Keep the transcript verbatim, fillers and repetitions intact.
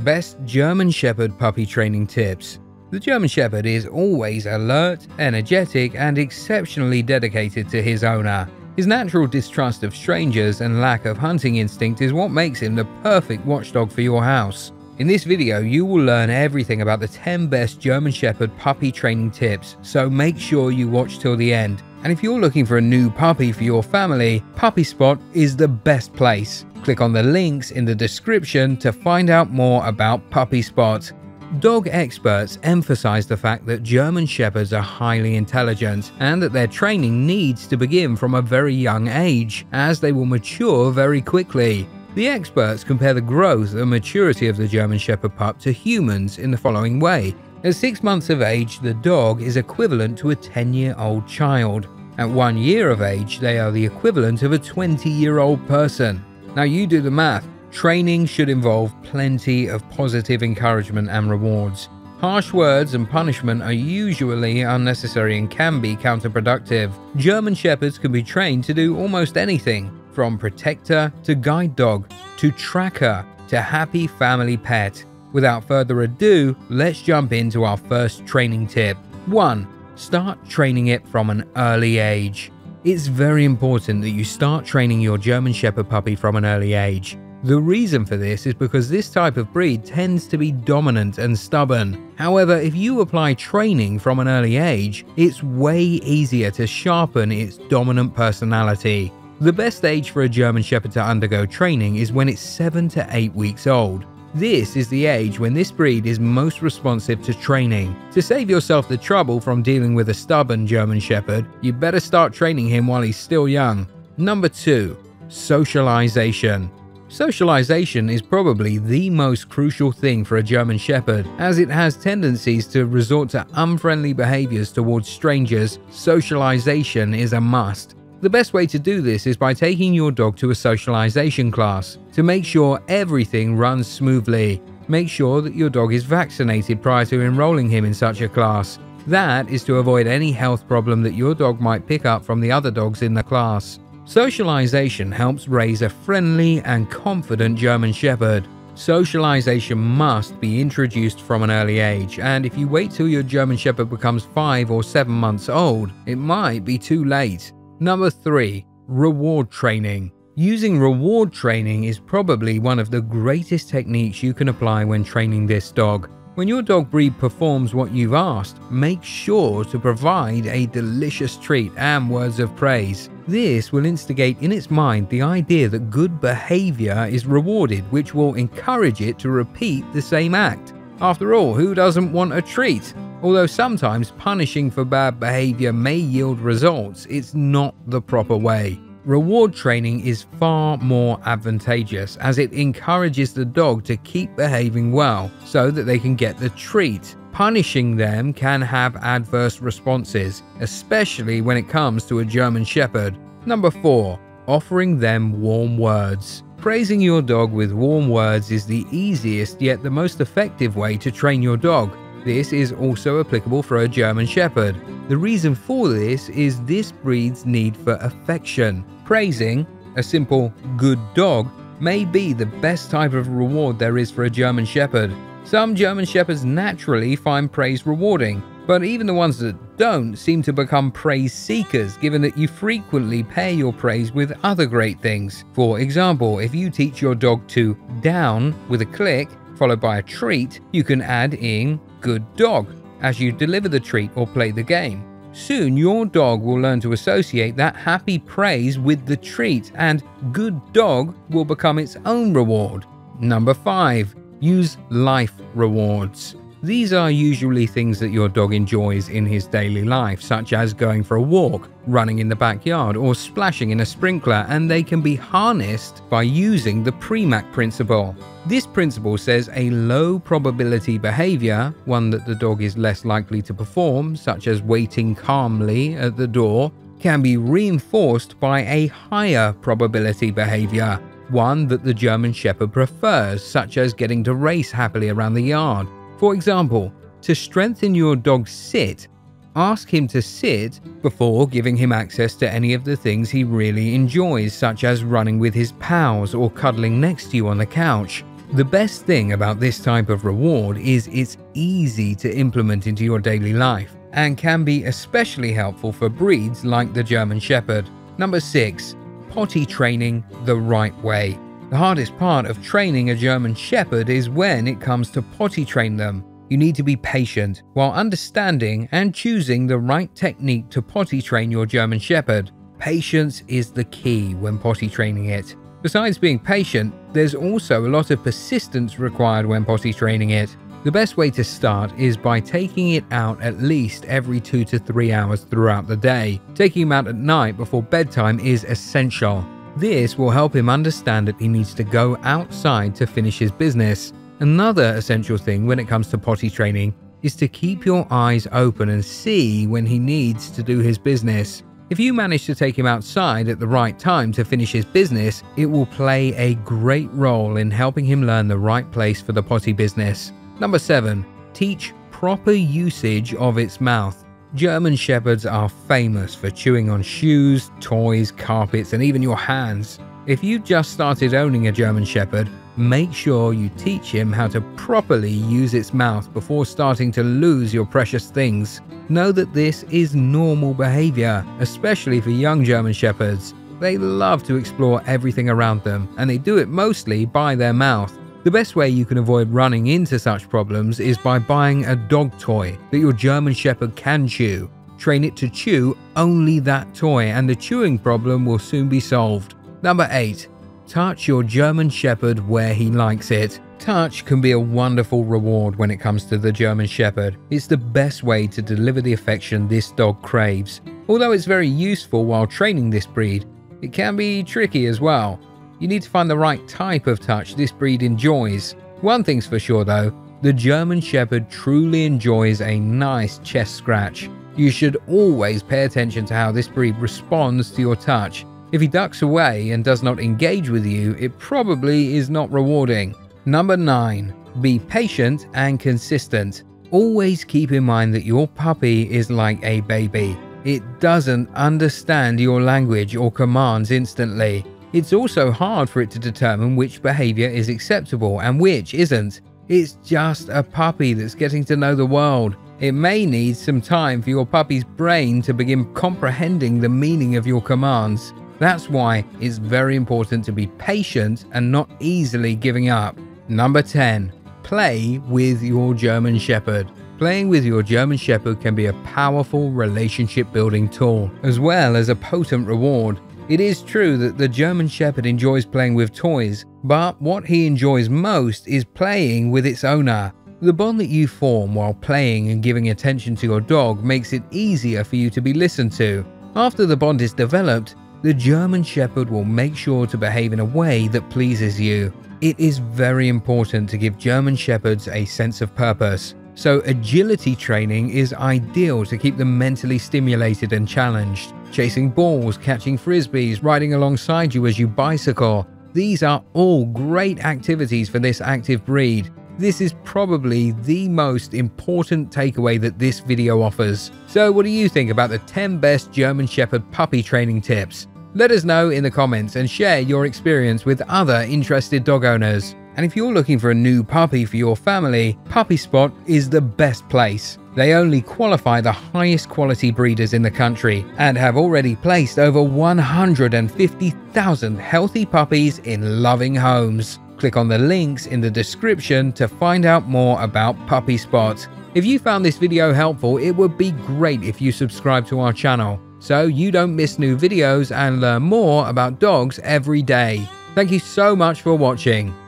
Best German Shepherd puppy training tips. The German Shepherd is always alert, energetic, and exceptionally dedicated to his owner. His natural distrust of strangers and lack of hunting instinct is what makes him the perfect watchdog for your house. In this video, you will learn everything about the ten best German Shepherd puppy training tips, so make sure you watch till the end. And if you're looking for a new puppy for your family, Puppy Spot is the best place. Click on the links in the description to find out more about Puppy Spot. Dog experts emphasize the fact that German Shepherds are highly intelligent and that their training needs to begin from a very young age, as they will mature very quickly. The experts compare the growth and maturity of the German Shepherd pup to humans in the following way. At six months of age, the dog is equivalent to a ten-year-old child. At one year of age, they are the equivalent of a twenty-year-old person. Now you do the math. Training should involve plenty of positive encouragement and rewards. Harsh words and punishment are usually unnecessary and can be counterproductive. German Shepherds can be trained to do almost anything, from protector to guide dog, to tracker, to happy family pet. Without further ado, let's jump into our first training tip. one. Start training it from an early age. It's very important that you start training your German Shepherd puppy from an early age. The reason for this is because this type of breed tends to be dominant and stubborn. However, if you apply training from an early age, it's way easier to sharpen its dominant personality. The best age for a German Shepherd to undergo training is when it's seven to eight weeks old. This is the age when this breed is most responsive to training. To save yourself the trouble from dealing with a stubborn German Shepherd, you better start training him while he's still young. Number two, socialization. Socialization is probably the most crucial thing for a German Shepherd, as it has tendencies to resort to unfriendly behaviors towards strangers. Socialization is a must. The best way to do this is by taking your dog to a socialization class to make sure everything runs smoothly. Make sure that your dog is vaccinated prior to enrolling him in such a class. That is to avoid any health problem that your dog might pick up from the other dogs in the class. Socialization helps raise a friendly and confident German Shepherd. Socialization must be introduced from an early age, and if you wait till your German Shepherd becomes five or seven months old, it might be too late. Number three, reward training. Using reward training is probably one of the greatest techniques you can apply when training this dog. When your dog breed performs what you've asked, make sure to provide a delicious treat and words of praise. This will instigate in its mind the idea that good behavior is rewarded, which will encourage it to repeat the same act. After all, who doesn't want a treat? Although sometimes punishing for bad behavior may yield results, it's not the proper way. Reward training is far more advantageous, as it encourages the dog to keep behaving well so that they can get the treat. Punishing them can have adverse responses, especially when it comes to a German Shepherd. Number four, offering them warm words. Praising your dog with warm words is the easiest yet the most effective way to train your dog. This is also applicable for a German Shepherd. The reason for this is this breed's need for affection. Praising, a simple good dog, may be the best type of reward there is for a German Shepherd. Some German Shepherds naturally find praise rewarding, but even the ones that don't seem to become praise seekers, given that you frequently pair your praise with other great things. For example, if you teach your dog to down with a click followed by a treat, you can add in good dog as you deliver the treat or play the game. Soon your dog will learn to associate that happy praise with the treat, and good dog will become its own reward. Number five, use life rewards. These are usually things that your dog enjoys in his daily life, such as going for a walk, running in the backyard, or splashing in a sprinkler, and they can be harnessed by using the Premack principle. This principle says a low probability behavior, one that the dog is less likely to perform, such as waiting calmly at the door, can be reinforced by a higher probability behavior, one that the German Shepherd prefers, such as getting to race happily around the yard. For example, to strengthen your dog's sit, ask him to sit before giving him access to any of the things he really enjoys, such as running with his pals or cuddling next to you on the couch. The best thing about this type of reward is it's easy to implement into your daily life and can be especially helpful for breeds like the German Shepherd. Number six, potty training the right way. The hardest part of training a German Shepherd is when it comes to potty train them. You need to be patient while understanding and choosing the right technique to potty train your German Shepherd. Patience is the key when potty training it. Besides being patient, there's also a lot of persistence required when potty training it. The best way to start is by taking it out at least every two to three hours throughout the day. Taking him out at night before bedtime is essential. This will help him understand that he needs to go outside to finish his business. Another essential thing when it comes to potty training is to keep your eyes open and see when he needs to do his business. If you manage to take him outside at the right time to finish his business, it will play a great role in helping him learn the right place for the potty business. Number seven, teach proper usage of its mouth. German Shepherds are famous for chewing on shoes, toys, carpets, and even your hands. If you just started owning a German Shepherd, make sure you teach him how to properly use its mouth before starting to lose your precious things. Know that this is normal behavior, especially for young German Shepherds. They love to explore everything around them, and they do it mostly by their mouth. The best way you can avoid running into such problems is by buying a dog toy that your German Shepherd can chew. Train it to chew only that toy and the chewing problem will soon be solved. Number eight. Touch your German Shepherd where he likes it. Touch can be a wonderful reward when it comes to the German Shepherd. It's the best way to deliver the affection this dog craves. Although it's very useful while training this breed, it can be tricky as well. You need to find the right type of touch this breed enjoys. One thing's for sure though, the German Shepherd truly enjoys a nice chest scratch. You should always pay attention to how this breed responds to your touch. If he ducks away and does not engage with you, it probably is not rewarding. Number nine, be patient and consistent. Always keep in mind that your puppy is like a baby. It doesn't understand your language or commands instantly. It's also hard for it to determine which behavior is acceptable and which isn't. It's just a puppy that's getting to know the world. It may need some time for your puppy's brain to begin comprehending the meaning of your commands. That's why it's very important to be patient and not easily giving up. Number ten. Play with your German Shepherd. Playing with your German Shepherd can be a powerful relationship-building tool, as well as a potent reward. It is true that the German Shepherd enjoys playing with toys, but what he enjoys most is playing with its owner. The bond that you form while playing and giving attention to your dog makes it easier for you to be listened to. After the bond is developed, the German Shepherd will make sure to behave in a way that pleases you. It is very important to give German Shepherds a sense of purpose, so agility training is ideal to keep them mentally stimulated and challenged. Chasing balls, catching frisbees, riding alongside you as you bicycle. These are all great activities for this active breed. This is probably the most important takeaway that this video offers. So what do you think about the ten best German Shepherd puppy training tips? Let us know in the comments and share your experience with other interested dog owners. And if you're looking for a new puppy for your family, Puppy Spot is the best place. They only qualify the highest quality breeders in the country and have already placed over one hundred fifty thousand healthy puppies in loving homes. Click on the links in the description to find out more about Puppy Spot. If you found this video helpful, it would be great if you subscribe to our channel so you don't miss new videos and learn more about dogs every day. Thank you so much for watching.